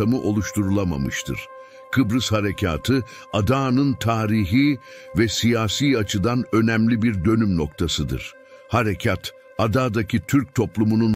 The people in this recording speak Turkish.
ortamı oluşturulamamıştır. Kıbrıs Harekâtı, adanın tarihi ve siyasi açıdan önemli bir dönüm noktasıdır. Harekat, adadaki Türk toplumunun